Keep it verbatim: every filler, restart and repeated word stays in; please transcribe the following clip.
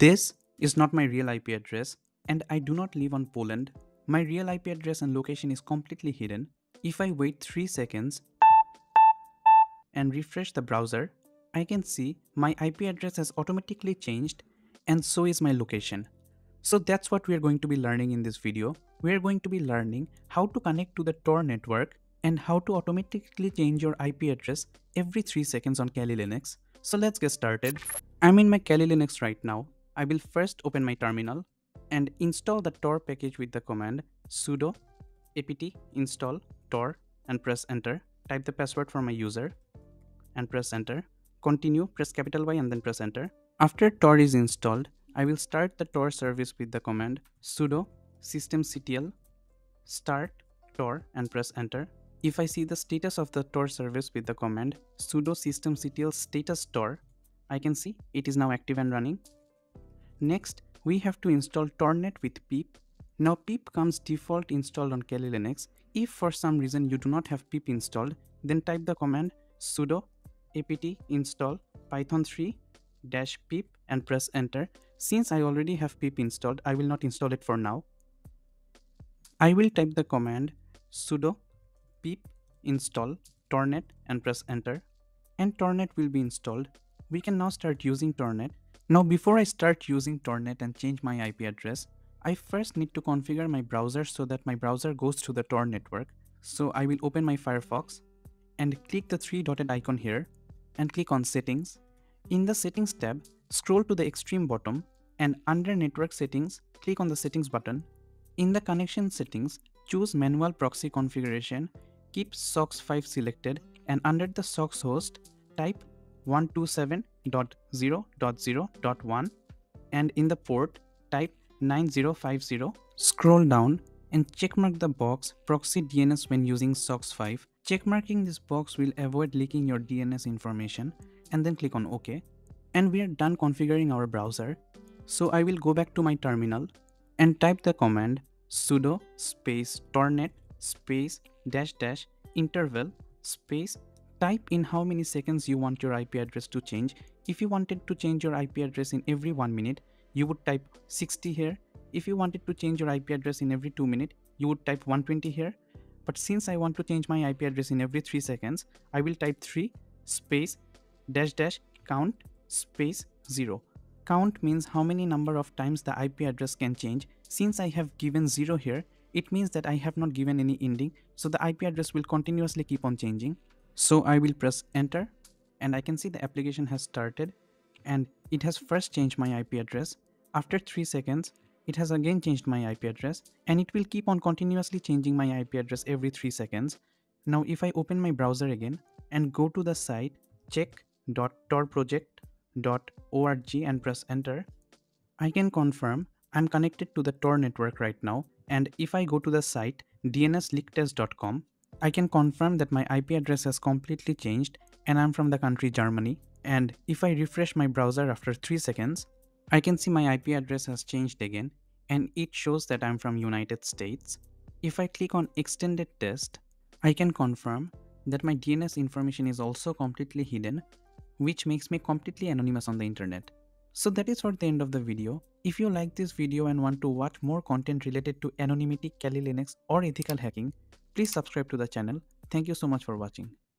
This is not my real I P address and I do not live on Poland. My real I P address and location is completely hidden. If I wait three seconds and refresh the browser, I can see my I P address has automatically changed and so is my location. So that's what we are going to be learning in this video. We are going to be learning how to connect to the Tor network and how to automatically change your I P address every three seconds on Kali Linux. So let's get started. I'm in my Kali Linux right now. I will first open my terminal and install the Tor package with the command sudo apt install tor and press enter. Type the password for my user and press enter. Continue, press capital Y and then press enter. After Tor is installed, I will start the Tor service with the command sudo systemctl start tor and press enter. If I see the status of the Tor service with the command sudo systemctl status tor, I can see it is now active and running. Next, we have to install TorNet with pip. Now pip comes default installed on Kali Linux. If for some reason you do not have pip installed, then type the command sudo apt install python three dash pip and press enter. Since I already have pip installed, I will not install it for now. I will type the command sudo pip install tornet and press enter, and tornet will be installed. We can now start using tornet. Now before I start using tornet and change my I P address, I first need to configure my browser so that my browser goes to the Tor network. So I will open my Firefox and click the three dotted icon here and click on settings. In the settings tab, scroll to the extreme bottom and under network settings, click on the settings button. In the connection settings, choose manual proxy configuration, keep SOCKS five selected, and under the SOCKS host, type one two seven dot zero dot zero dot one and in the port, type nine zero five zero. Scroll down and checkmark the box proxy D N S when using SOCKS five. Checkmarking this box will avoid leaking your D N S information, and then click on OK. And we are done configuring our browser. So I will go back to my terminal and type the command sudo space tornet space dash dash interval space. Type in how many seconds you want your I P address to change. If you wanted to change your I P address in every one minute, you would type sixty here. If you wanted to change your I P address in every two minutes, you would type one twenty here. But since I want to change my I P address in every three seconds, I will type three space dash dash count space zero. Count means how many number of times the I P address can change. Since I have given zero here, it means that I have not given any ending, so the I P address will continuously keep on changing. So I will press enter and I can see the application has started and it has first changed my I P address. After three seconds, it has again changed my I P address, and it will keep on continuously changing my I P address every three seconds. Now if I open my browser again and go to the site check dot tor project dot org and press enter, I can confirm I'm connected to the Tor network right now. And if I go to the site d n s leak test dot com, I can confirm that my I P address has completely changed and I'm from the country Germany. And if I refresh my browser after three seconds, I can see my I P address has changed again and it shows that I'm from United States. If I click on extended test, I can confirm that my D N S information is also completely hidden, which makes me completely anonymous on the internet. So that is for the end of the video. If you like this video and want to watch more content related to anonymity, Kali Linux or ethical hacking, please subscribe to the channel. Thank you so much for watching.